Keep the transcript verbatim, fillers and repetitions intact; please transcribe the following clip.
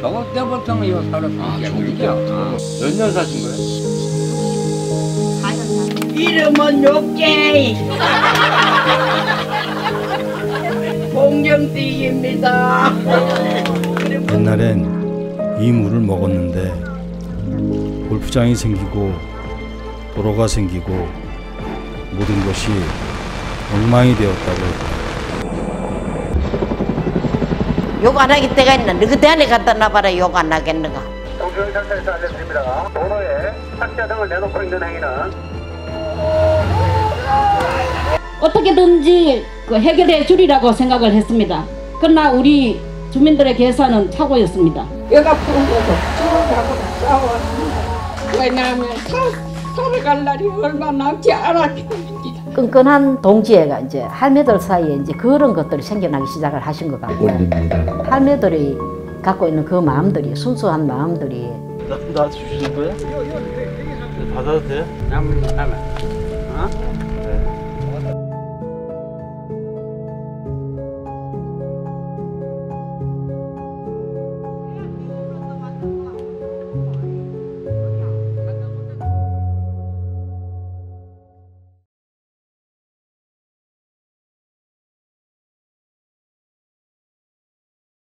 저것 때부터는 이거 살았으니까 종이죠. 몇 년 사신 거예요? 사년. 이름은 욕쟁이 공정띠입니다. 옛날엔 이 물을 먹었는데 골프장이 생기고 도로가 생기고 모든 것이 엉망이 되었다고 했다. 욕 안 하기 때가 있나? 너희 대안에 갖다 놔봐라, 욕 안 하겠는가? 공중경찰서 알려드립니다. 도로에 탁자 등을 내놓고 있는 행위는 어떻게든지 그 해결해 주리라고 생각을 했습니다. 그러나 우리 주민들의 계산은 착오였습니다. 여가 푸른 데서 주민들하고 싸웠습니다. 왜냐하면 서울 갈 날이 얼마 남지 않았습니다. 끈끈한 동지애가 이제 할매들 사이에 이제 그런 것들이 생겨나기 시작을 하신 것 같고, 할매들이 갖고 있는 그 마음들이, 순수한 마음들이. 나, 나 주시는 거야? 받아도 돼요? 남은 남은. 어?